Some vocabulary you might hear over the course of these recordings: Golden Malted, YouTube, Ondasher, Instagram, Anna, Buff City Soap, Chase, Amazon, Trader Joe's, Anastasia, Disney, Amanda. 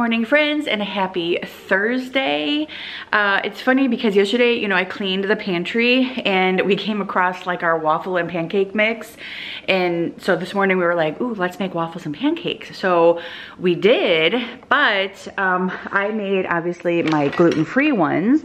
morning, friends, and happy Thursday. It's funny because yesterday, I cleaned the pantry and we came across like our waffle and pancake mix. And so this morning we were like, ooh, let's make waffles and pancakes. So we did, but I made obviously my gluten-free ones.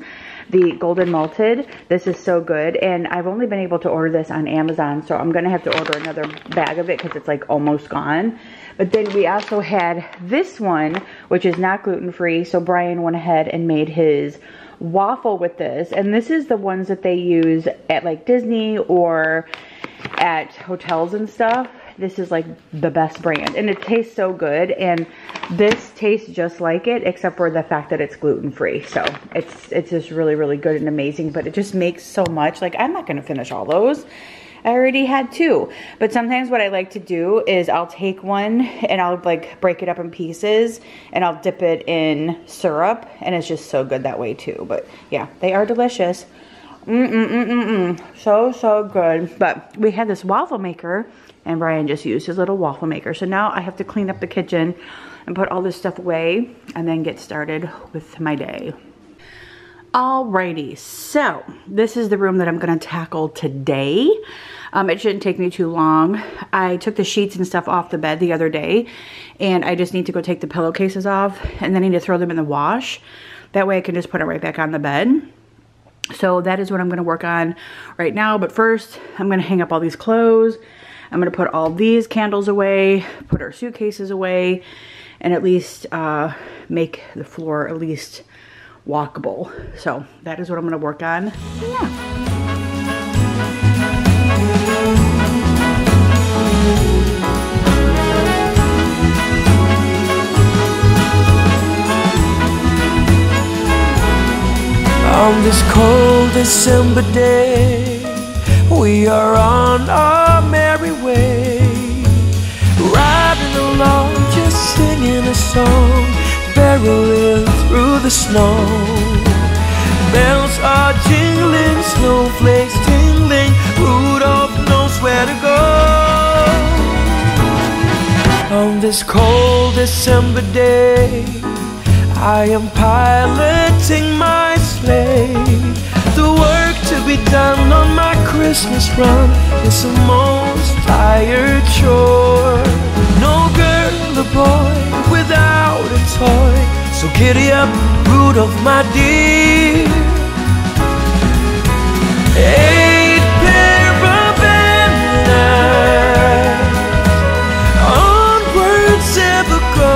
The Golden Malted, this is so good, and I've only been able to order this on Amazon, so I'm gonna have to order another bag of it because it's like almost gone. But then we also had this one, which is not gluten-free, so Brian went ahead and made his waffle with this, and this is the ones that they use at like Disney or at hotels and stuff. This is like the best brand, and it tastes so good, and this tastes just like it except for the fact that it's gluten-free. So it's just really, really good and amazing, but it just makes so much. Like, I'm not going to finish all those. I already had two, but sometimes what I like to do is I'll take one and I'll like break it up in pieces and I'll dip it in syrup, and it's just so good that way too. But yeah, they are delicious. So good. But we had this waffle maker, and Brian just used his little waffle maker, so now I have to clean up the kitchen and put all this stuff away and then get started with my day. Alrighty, so this is the room that I'm gonna tackle today. It shouldn't take me too long. I took the sheets and stuff off the bed the other day, and I just need to go take the pillowcases off, and then I need to throw them in the wash. That way I can just put it right back on the bed. So that is what I'm gonna work on right now. But first, I'm gonna hang up all these clothes. I'm gonna put all these candles away, put our suitcases away, and at least make the floor at least walkable. So that is what I'm gonna work on. Yeah. On this cold December day, we are on our merry way, riding along, just singing a song, barreling through the snow. Bells are jingling, snowflakes tingling, Rudolph knows where to go. On this cold December day, I am piloting my sleigh. The work to be done on my Christmas run is a most tired chore. No girl or boy without a toy, so giddy up, Rudolph, my dear. Eight pair of banners, onwards ever go.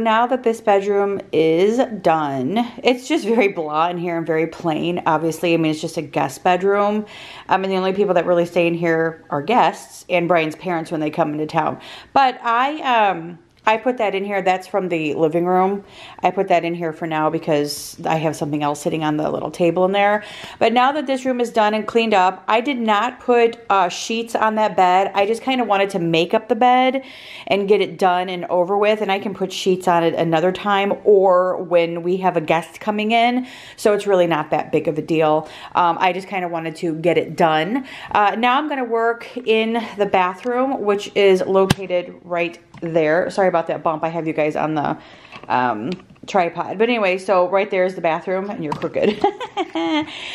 Now that this bedroom is done, it's just very blah in here and very plain. Obviously, I mean, it's just a guest bedroom. And the only people that really stay in here are guests and Brian's parents when they come into town. But I put that in here. That's from the living room. I put that in here for now because I have something else sitting on the little table in there. But now that this room is done and cleaned up, I did not put sheets on that bed. I just kind of wanted to make up the bed and get it done and over with. And I can put sheets on it another time or when we have a guest coming in. So it's really not that big of a deal. I just kind of wanted to get it done. Now I'm going to work in the bathroom, which is located right there. Sorry about that bump. I have you guys on the tripod. But anyway, so right there is the bathroom, and you're crooked.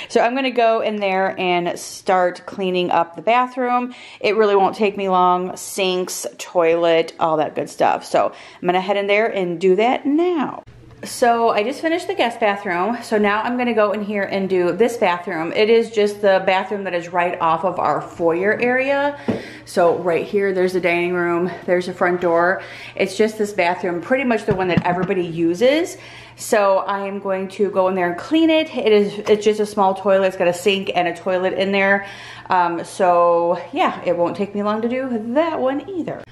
So I'm going to go in there and start cleaning up the bathroom. It really won't take me long. Sinks, toilet, all that good stuff. So I'm going to head in there and do that now. So I just finished the guest bathroom, so now I'm going to go in here and do this bathroom. It is just the bathroom that is right off of our foyer area. So right here, there's the dining room, there's the front door. It's just this bathroom, pretty much the one that everybody uses. So I am going to go in there and clean it. It's just a small toilet. It's got a sink and a toilet in there. So yeah, it won't take me long to do that one either.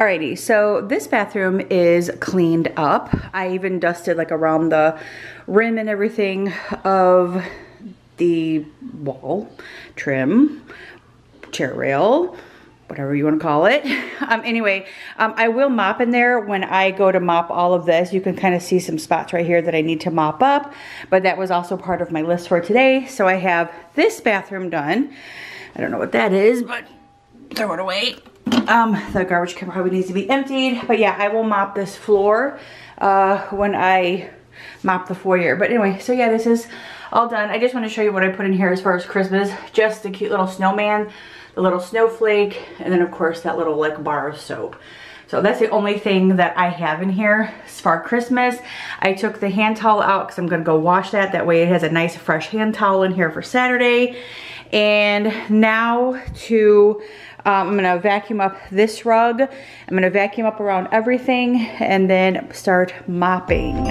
Alrighty, so this bathroom is cleaned up. I even dusted like around the rim and everything of the wall, trim, chair rail, whatever you want to call it. Anyway, I will mop in there when I go to mop all of this. You can kind of see some spots right here that I need to mop up, but that was also part of my list for today. So I have this bathroom done. I don't know what that is, but throw it away. The garbage can probably needs to be emptied, but yeah, I will mop this floor when I mop the foyer. But anyway, so yeah, this is all done. I just want to show you what I put in here as far as Christmas. Just the cute little snowman, the little snowflake, and then of course that little like bar of soap. So that's the only thing that I have in here for Christmas. I took the hand towel out because I'm gonna go wash that. That way it has a nice fresh hand towel in here for Saturday. And now to, I'm gonna vacuum up this rug. I'm gonna vacuum up around everything and then start mopping.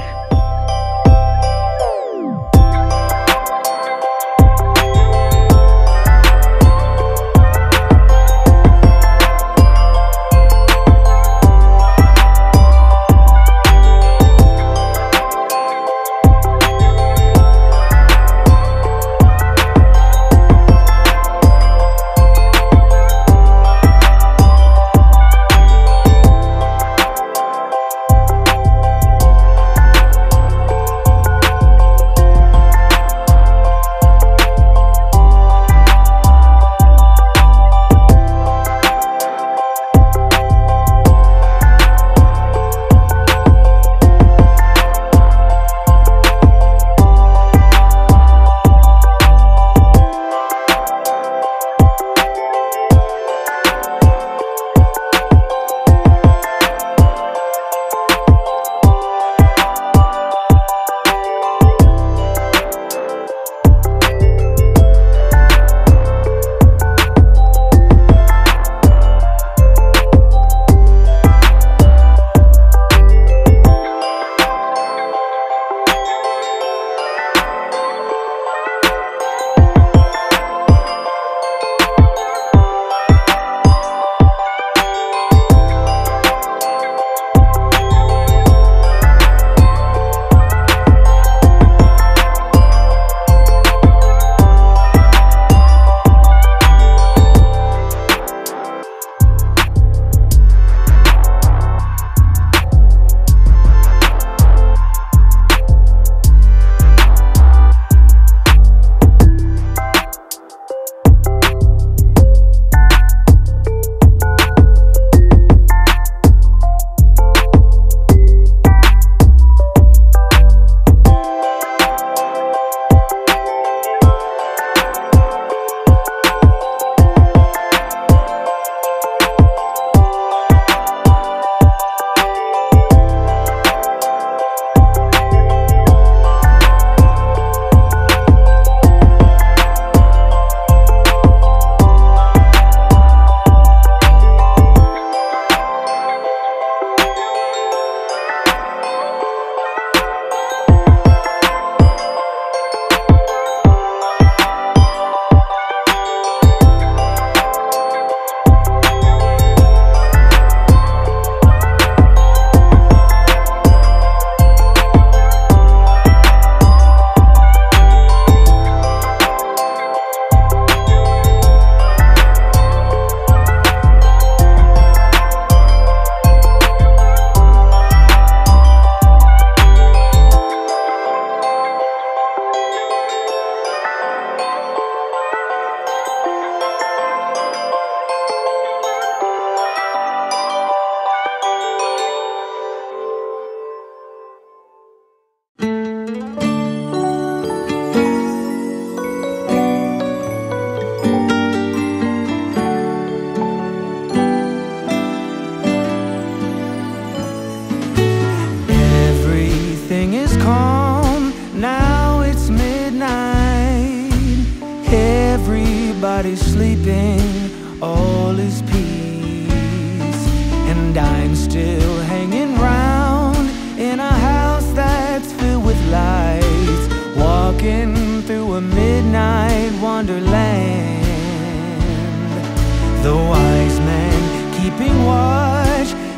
Wonderland, the wise men keeping watch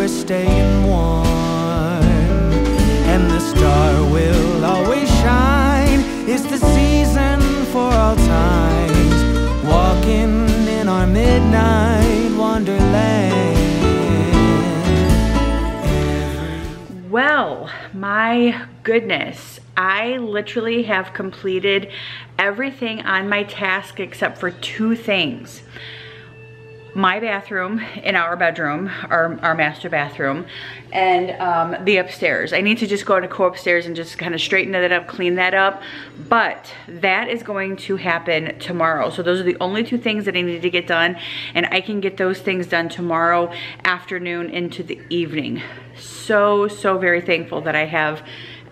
we're staying warm, and the star will always shine. It's the season for all times, walking in our midnight wonderland. Well, my goodness, I literally have completed everything on my task except for two things. My bathroom in our bedroom, our master bathroom, and the upstairs. I need to just go upstairs and just kind of straighten that up, clean that up, but that is going to happen tomorrow. So those are the only two things that I need to get done, and I can get those things done tomorrow afternoon into the evening. So very thankful that I have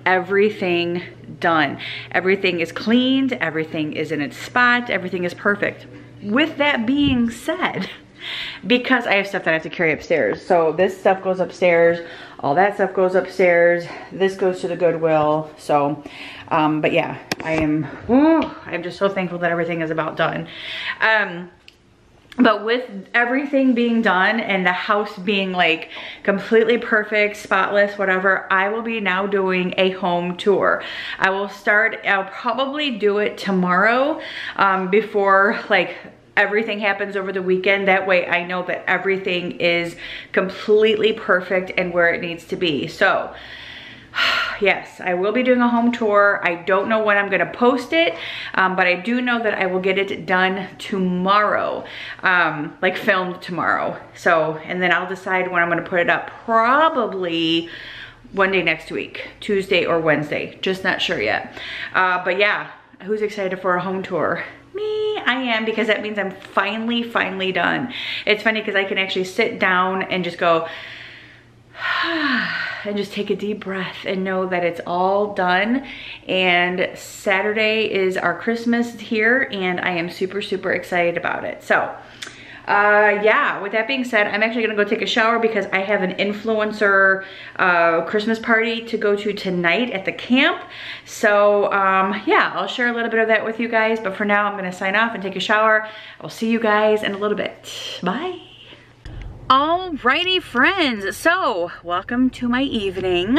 everything done. Everything is cleaned, everything is in its spot, everything is perfect. With that being said, because I have stuff that I have to carry upstairs. So this stuff goes upstairs, all that stuff goes upstairs, this goes to the Goodwill. So, but yeah, I'm just so thankful that everything is about done. But with everything being done and the house being like completely perfect, spotless, whatever, I will be now doing a home tour. I will start, I'll probably do it tomorrow before like everything happens over the weekend. That way I know that everything is completely perfect and where it needs to be. So yes, I will be doing a home tour. I don't know when I'm gonna post it, but I do know that I will get it done tomorrow, like filmed tomorrow. So, and then I'll decide when I'm gonna put it up, probably one day next week, Tuesday or Wednesday, just not sure yet. But yeah, who's excited for a home tour? Me, I am, because that means I'm finally done. It's funny because I can actually sit down and just go, and just take a deep breath and know that it's all done. And Saturday is our Christmas here, and I am super excited about it. So yeah, with that being said, I'm actually gonna go take a shower because I have an influencer Christmas party to go to tonight at the camp. So yeah, I'll share a little bit of that with you guys, but for now I'm gonna sign off and take a shower. I'll see you guys in a little bit. Bye. Alrighty friends, so welcome to my evening.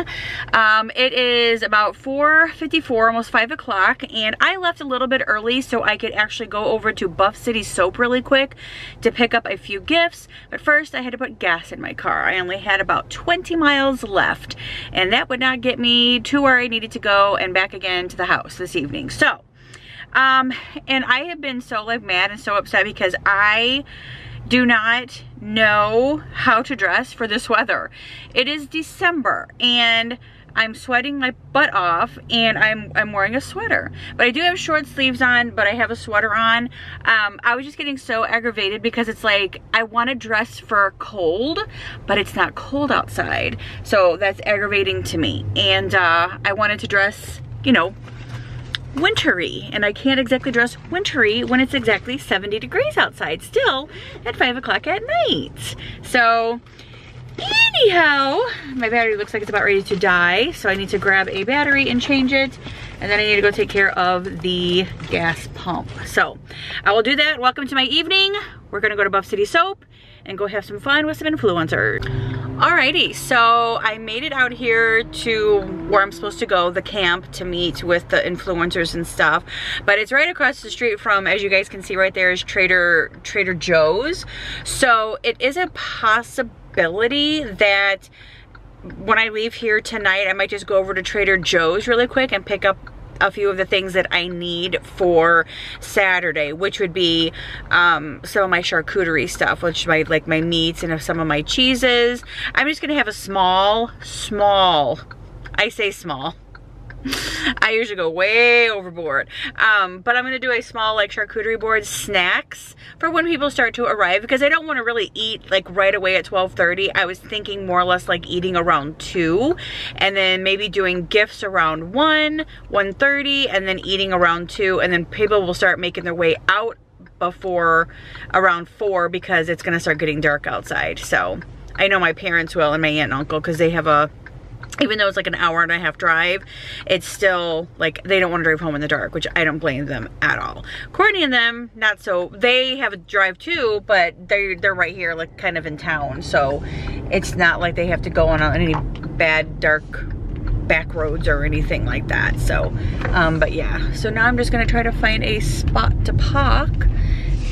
It is about 4:54, almost 5 o'clock, and I left a little bit early so I could actually go over to Buff City Soap really quick to pick up a few gifts. But first I had to put gas in my car. I only had about 20 miles left, and that would not get me to where I needed to go and back again to the house this evening. So, and I have been so like mad and so upset because I do not know how to dress for this weather. It is December and I'm sweating my butt off, and I'm wearing a sweater, but I do have short sleeves on, but I have a sweater on. I was just getting so aggravated because it's like I want to dress for cold, but it's not cold outside, so that's aggravating to me. And I wanted to dress, you know, wintry, and I can't exactly dress wintry when it's exactly 70 degrees outside still at 5 o'clock at night. So anyhow, my battery looks like it's about ready to die, so I need to grab a battery and change it, and then I need to go take care of the gas pump. So I will do that. Welcome to my evening. We're gonna go to Buff City Soap and go have some fun with some influencers. Alrighty, so I made it out here to where I'm supposed to go, the camp, to meet with the influencers and stuff. But it's right across the street from, as you guys can see right there, is Trader Joe's. So it is a possibility that when I leave here tonight, I might just go over to Trader Joe's really quick and pick up a few of the things that I need for Saturday, which would be some of my charcuterie stuff, which my like my meats and some of my cheeses. I'm just gonna have a small, I say small, I usually go way overboard, but I'm gonna do a small like charcuterie board, snacks for when people start to arrive, because I don't want to really eat like right away at 12:30. I was thinking more or less like eating around 2 and then maybe doing gifts around 1:30 and then eating around 2, and then people will start making their way out before around 4 because it's gonna start getting dark outside. So I know my parents will, and my aunt and uncle, because they have a Even though it's like an hour and a half drive, it's still like they don't want to drive home in the dark, which I don't blame them at all. Courtney and them, not so. They have a drive too, but they're right here, like kind of in town, so it's not like they have to go on any bad dark back roads or anything like that. So, but yeah. So now I'm just gonna try to find a spot to park,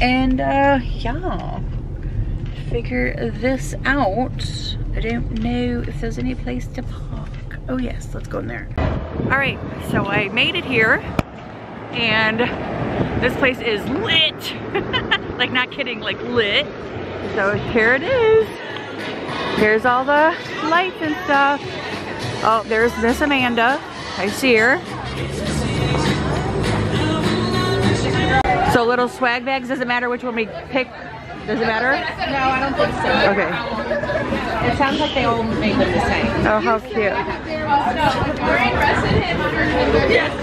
and yeah, figure this out. I don't know if there's any place to park. Oh yes, let's go in there. All right, so I made it here, and this place is lit. Like, not kidding, like lit. So here it is. Here's all the lights and stuff. Oh, there's Miss Amanda. I see her. So little swag bags, doesn't matter which one we pick. Does it matter? No, I don't think so. Okay. It sounds like they all make them the same. Oh, how cute.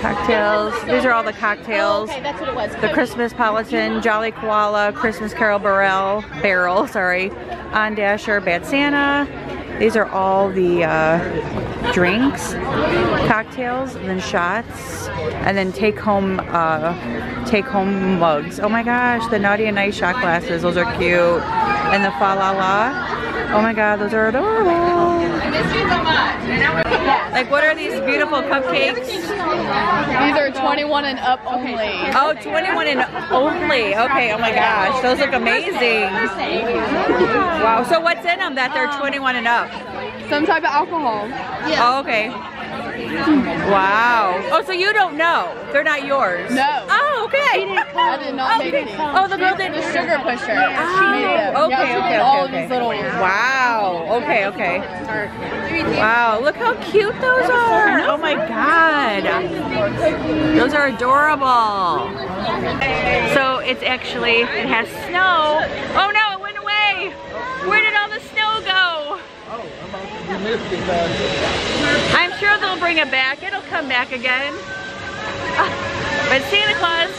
Cocktails. These are all the cocktails. Okay, that's what it was. The Christmas Politan, Jolly Koala, Christmas Carol Barrel, sorry. Ondasher, Bad Santa. These are all the drinks, cocktails, and then shots, and then take home mugs. Oh my gosh, the Naughty and Nice shot glasses, those are cute. And the fa la la, oh my god, those are adorable. I miss you so much. Like, what are these beautiful cupcakes? These are 21 and up only. Oh, 21 and only, okay, oh my gosh, those look amazing. Wow, so what's in them that they're 21 and up? Some type of alcohol. Yeah. Oh, okay. Wow. Oh, so you don't know. They're not yours. No. Oh, okay. I did not make any. Oh, the girl did the sugar pusher. Oh, okay. All these little ones. Wow. Okay. Wow. Look how cute those are. Oh my god. Those are adorable. So it's actually, it has snow. Oh no, it went away. Where did all the snow go? I'm sure they'll bring it back. It'll come back again. But Santa Claus.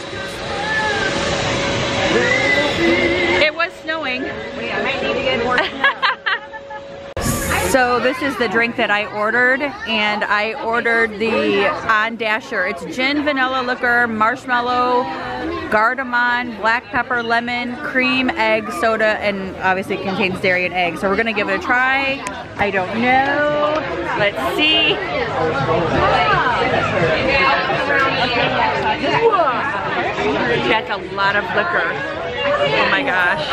It was snowing. I might need to get more snow. So this is the drink that I ordered, and I ordered the Ondasher. It's gin, vanilla liquor, marshmallow, cardamom, black pepper, lemon, cream, egg, soda, and obviously it contains dairy and eggs. So we're gonna give it a try. I don't know. Let's see. That's a lot of liquor. Oh my gosh.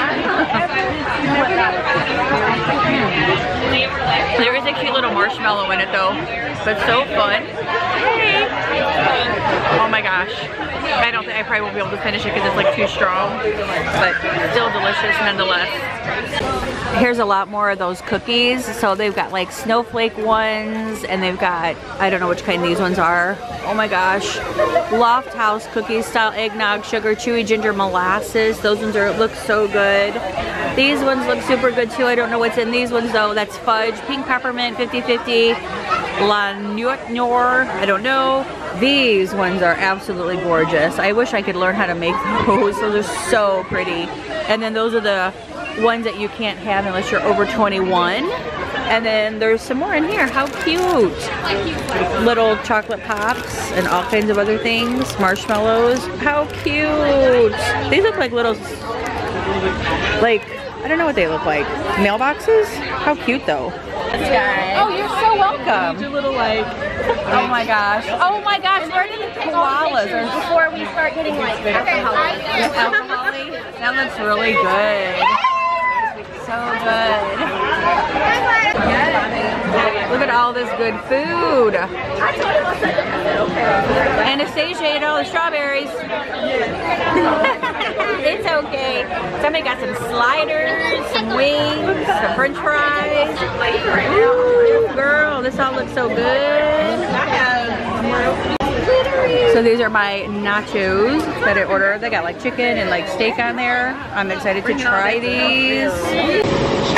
There is a cute little marshmallow in it though. But so fun. Hey. Oh my gosh. I don't think I probably won't be able to finish it because it's like too strong. But still delicious nonetheless. Here's a lot more of those cookies. So they've got like snowflake ones, and they've got, I don't know which kind these ones are. Oh my gosh. Loft House cookies, style eggnog, sugar, chewy ginger molasses. Those ones are, look so good. These ones look super good too. I don't know what's in these ones though. That's fudge, pink peppermint, 50/50, La Nuitnor, I don't know. These ones are absolutely gorgeous. I wish I could learn how to make those. Those are so pretty. And then those are the ones that you can't have unless you're over 21. And then there's some more in here. How cute. Little chocolate pops and all kinds of other things. Marshmallows. How cute. These look like little, like, I don't know what they look like. Mailboxes? How cute though. Oh, you're so welcome. Little, like, oh my gosh. Oh my gosh, where did the koalas? Before we start getting like alcohol-y. That looks really good. So good. Look at all this good food. Anastasia ate all the strawberries. It's okay. Somebody got some sliders, some wings, some french fries. Ooh, girl, this all looks so good. So these are my nachos that I ordered. They got like chicken and like steak on there. I'm excited to try these.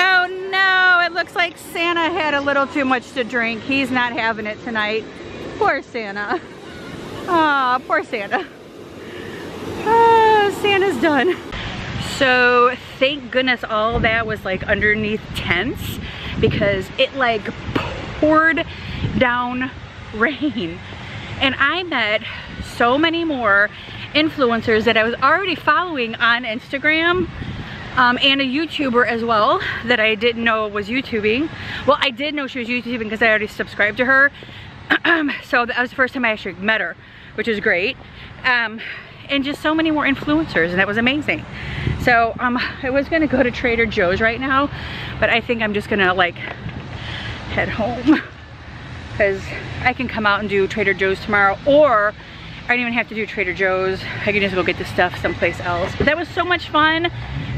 Oh no, it looks like Santa had a little too much to drink. He's not having it tonight. Poor Santa. Aw, poor Santa. Oh, Santa's done. So thank goodness all that was like underneath tents, because it like poured down rain. And I met so many more influencers that I was already following on Instagram, and a YouTuber as well that I didn't know was YouTubing. Well, I did know she was YouTubing because I already subscribed to her. So that was the first time I actually met her, which is great. And just so many more influencers, and that was amazing. So I was gonna go to Trader Joe's right now, but I think I'm just gonna like head home because I can come out and do Trader Joe's tomorrow, or I don't even have to do Trader Joe's. I can just go get the stuff someplace else. But that was so much fun.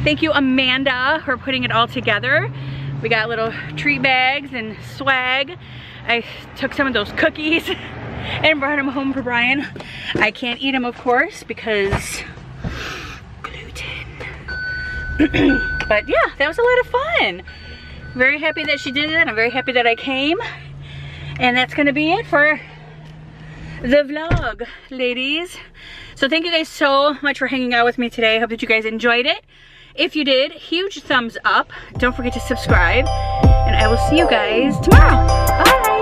Thank you, Amanda, for putting it all together. We got little treat bags and swag. I took some of those cookies and brought them home for Brian. I can't eat them, of course, because gluten. But yeah, that was a lot of fun. Very happy that she did it. I'm very happy that I came. And that's gonna be it for the vlog, ladies. So thank you guys so much for hanging out with me today. I hope that you guys enjoyed it. If you did, huge thumbs up. Don't forget to subscribe. And I will see you guys tomorrow. Bye.